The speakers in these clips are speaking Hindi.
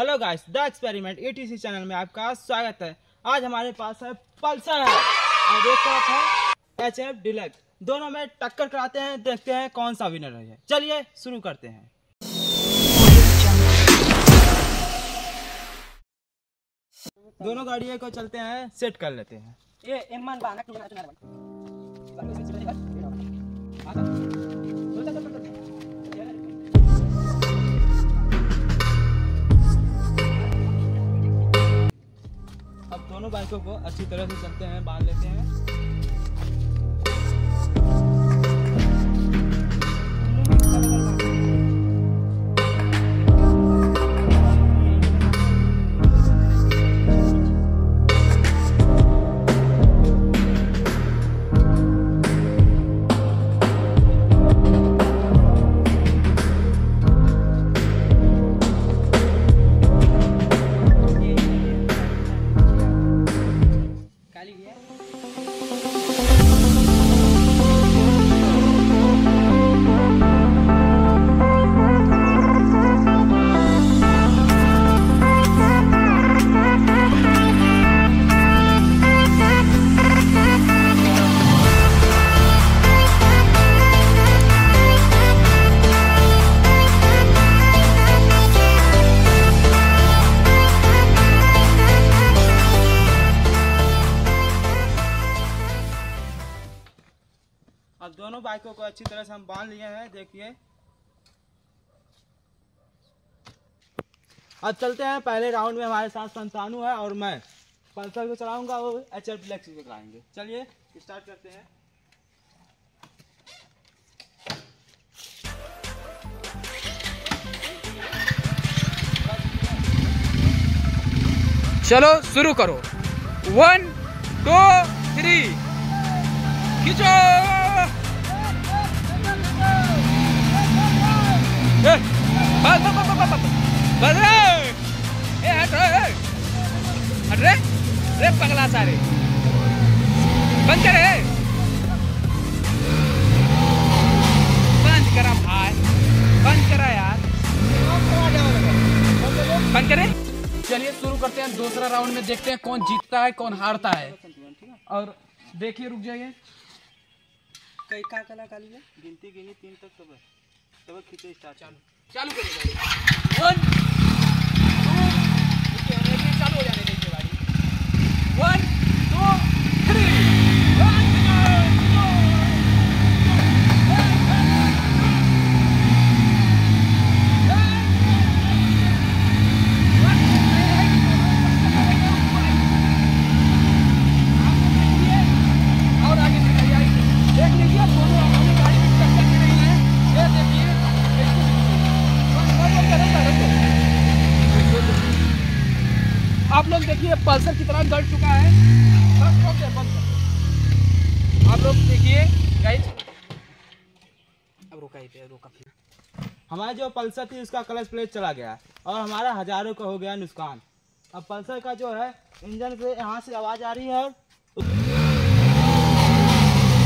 Hello guys, the experiment ETC channel में आपका स्वागत है। आज हमारे पास है पल्सर और एक तरफ है HF डिलक्स। दोनों में टक्कर कराते हैं, देखते हैं कौन सा विनर है। चलिए शुरू करते हैं। दोनों गाड़ियों को चलते हैं, सेट कर लेते हैं। ये दोनों बाइकों को अच्छी तरह से चलते हैं, बांध लेते हैं। अब दोनों बाइकों को अच्छी तरह से हम बांध लिए हैं, देखिए। अब चलते हैं पहले राउंड में। हमारे साथ संतानु है और मैं पल्सर को चलाऊंगा, वो HF डिलक्स को चलाएंगे। चलिए स्टार्ट करते हैं। चलो शुरू करो। 1 2 3 खींचो। अरे पगला सारे बंद करे, बंद करा भाई, बंद करा यार, बंद करे। चलिए शुरू करते हैं दूसरा राउंड में, देखते हैं कौन जीतता है कौन हारता है। और देखिए, रुक जाइए, कई का गिनती गिनी 3 तक सब है। खींचे स्टार्ट, चालू करिए। 1 2 चालू हो जाने दीजिए गाड़ी। 1 2 3 आप लोग देखिए पल्सर कितना गड़ चुका है। आप लोग देखिए गाइस, अब रोका। हमारा जो पल्सर थी उसका क्लच प्लेट चला गया और हमारा हजारों का हो गया नुकसान। अब पल्सर का जो है इंजन से यहाँ से आवाज आ रही है और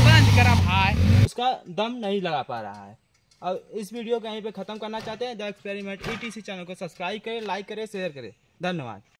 बंद करा भाई, उसका दम नहीं लगा पा रहा है। अब इस वीडियो को यहीं पे खत्म करना चाहते हैं। द एक्सपेरिमेंट ETC चैनल को सब्सक्राइब करें, लाइक करें, शेयर करें। धन्यवाद।